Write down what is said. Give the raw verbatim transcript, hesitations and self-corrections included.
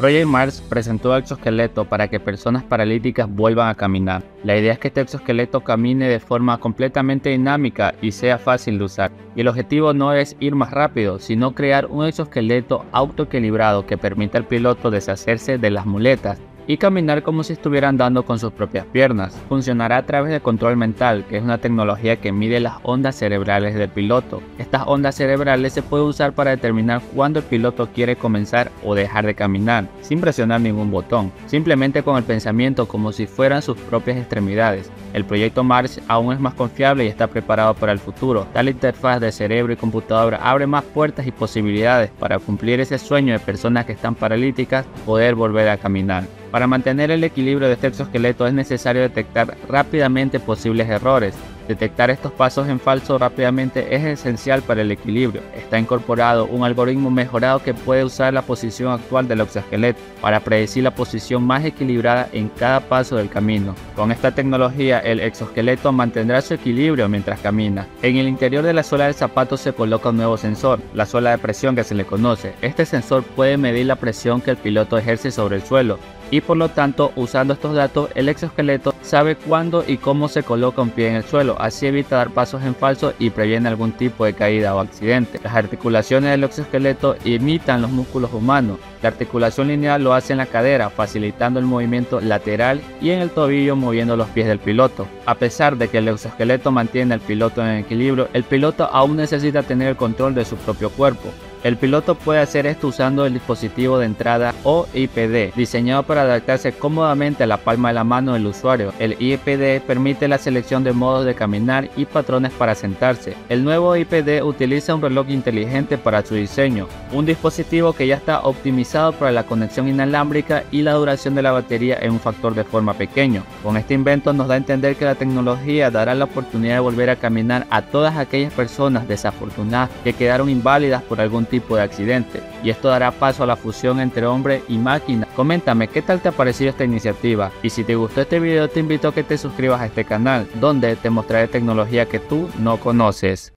Project March presentó exoesqueleto para que personas paralíticas vuelvan a caminar. La idea es que este exoesqueleto camine de forma completamente dinámica y sea fácil de usar. Y el objetivo no es ir más rápido, sino crear un exoesqueleto autoequilibrado que permita al piloto deshacerse de las muletas y caminar como si estuviera andando con sus propias piernas. Funcionará a través de control mental, que es una tecnología que mide las ondas cerebrales del piloto. Estas ondas cerebrales se pueden usar para determinar cuándo el piloto quiere comenzar o dejar de caminar, sin presionar ningún botón, simplemente con el pensamiento como si fueran sus propias extremidades. El proyecto March aún es más confiable y está preparado para el futuro. Tal interfaz de cerebro y computadora abre más puertas y posibilidades para cumplir ese sueño de personas que están paralíticas, poder volver a caminar. Para mantener el equilibrio de este exoesqueleto es necesario detectar rápidamente posibles errores. Detectar estos pasos en falso rápidamente es esencial para el equilibrio. Está incorporado un algoritmo mejorado que puede usar la posición actual del exoesqueleto para predecir la posición más equilibrada en cada paso del camino. Con esta tecnología, el exoesqueleto mantendrá su equilibrio mientras camina. En el interior de la suela del zapato se coloca un nuevo sensor, la suela de presión que se le conoce. Este sensor puede medir la presión que el piloto ejerce sobre el suelo. Y por lo tanto, usando estos datos, el exoesqueleto sabe cuándo y cómo se coloca un pie en el suelo, así evita dar pasos en falso y previene algún tipo de caída o accidente. Las articulaciones del exoesqueleto imitan los músculos humanos. La articulación lineal lo hace en la cadera, facilitando el movimiento lateral, y en el tobillo, moviendo los pies del piloto. A pesar de que el exoesqueleto mantiene al piloto en equilibrio, el piloto aún necesita tener el control de su propio cuerpo. El piloto puede hacer esto usando el dispositivo de entrada o I P D, diseñado para adaptarse cómodamente a la palma de la mano del usuario. El I P D permite la selección de modos de caminar y patrones para sentarse. El nuevo I P D utiliza un reloj inteligente para su diseño, un dispositivo que ya está optimizado para la conexión inalámbrica y la duración de la batería en un factor de forma pequeño. Con este invento nos da a entender que la tecnología dará la oportunidad de volver a caminar a todas aquellas personas desafortunadas que quedaron inválidas por algún tipo de accidente, y esto dará paso a la fusión entre hombre y máquina. Coméntame qué tal te ha parecido esta iniciativa, y si te gustó este video te invito a que te suscribas a este canal, donde te mostraré tecnología que tú no conoces.